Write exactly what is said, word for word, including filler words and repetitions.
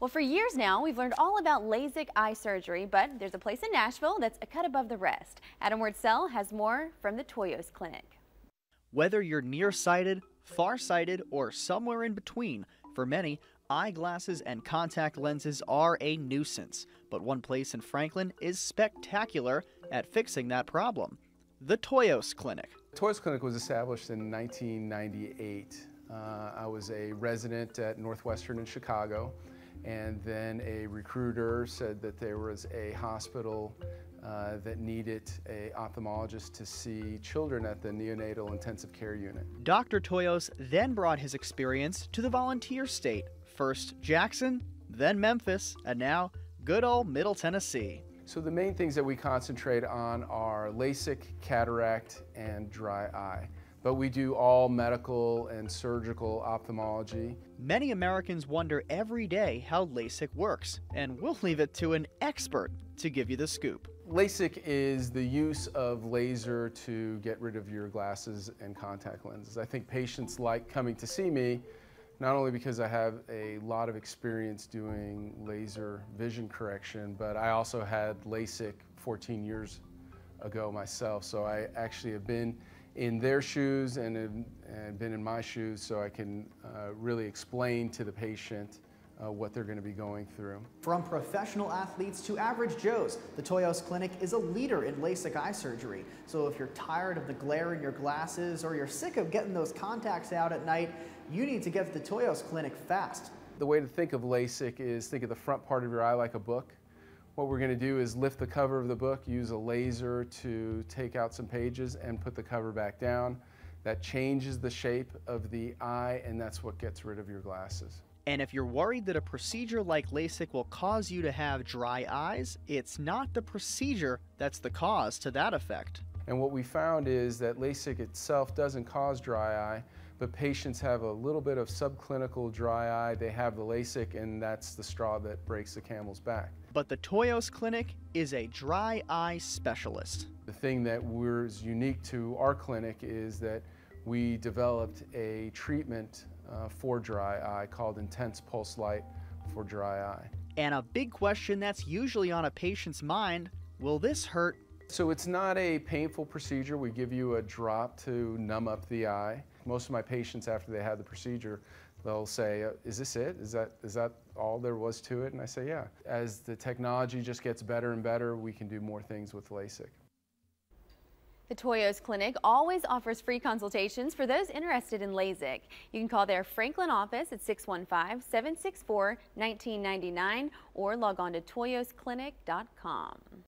Well, for years now, we've learned all about LASIK eye surgery, but there's a place in Nashville that's a cut above the rest. Adam Wordsell has more from the Toyos Clinic. Whether you're nearsighted, farsighted, or somewhere in between, for many, eyeglasses and contact lenses are a nuisance. But one place in Franklin is spectacular at fixing that problem: the Toyos Clinic. Toyos Clinic was established in nineteen ninety-eight. Uh, I was a resident at Northwestern in Chicago. And then a recruiter said that there was a hospital uh, that needed an ophthalmologist to see children at the neonatal intensive care unit. Doctor Toyos then brought his experience to the volunteer state, first Jackson, then Memphis, and now good old Middle Tennessee. So the main things that we concentrate on are LASIK, cataract, and dry eye. But we do all medical and surgical ophthalmology. Many Americans wonder every day how LASIK works, and we'll leave it to an expert to give you the scoop. LASIK is the use of laser to get rid of your glasses and contact lenses. I think patients like coming to see me, not only because I have a lot of experience doing laser vision correction, but I also had LASIK fourteen years ago myself, so I actually have been in their shoes and, in, and been in my shoes, so I can uh, really explain to the patient uh, what they're going to be going through. From professional athletes to average Joes, the Toyos Clinic is a leader in LASIK eye surgery. So if you're tired of the glare in your glasses or you're sick of getting those contacts out at night, you need to get to the Toyos Clinic fast. The way to think of LASIK is think of the front part of your eye like a book. What we're going to do is lift the cover of the book, use a laser to take out some pages and put the cover back down. That changes the shape of the eye, and that's what gets rid of your glasses. And if you're worried that a procedure like LASIK will cause you to have dry eyes, it's not the procedure that's the cause to that effect. And what we found is that LASIK itself doesn't cause dry eye, but patients have a little bit of subclinical dry eye. They have the LASIK, and that's the straw that breaks the camel's back. But the Toyos Clinic is a dry eye specialist. The thing that was unique to our clinic is that we developed a treatment uh, for dry eye called Intense Pulse Light for dry eye. And a big question that's usually on a patient's mind: will this hurt? So it's not a painful procedure. We give you a drop to numb up the eye. Most of my patients, after they have the procedure, they'll say, is this it? Is that, is that all there was to it? And I say, yeah. As the technology just gets better and better, we can do more things with LASIK. The Toyos Clinic always offers free consultations for those interested in LASIK. You can call their Franklin office at six one five, seven six four, one nine nine nine or log on to toyos clinic dot com.